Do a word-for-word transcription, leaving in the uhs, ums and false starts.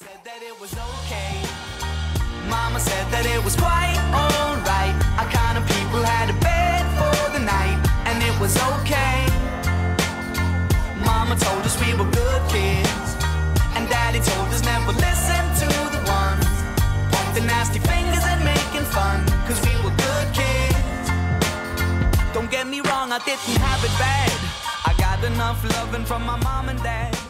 said that it was okay. Mama said that it was quite alright. Our kind of people had a bed for the night, and it was okay. Mama told us we were good kids, and Daddy told us never listen to the ones pointing nasty fingers and making fun, cause we were good kids. Don't get me wrong, I didn't have it bad. I got enough loving from my mom and dad.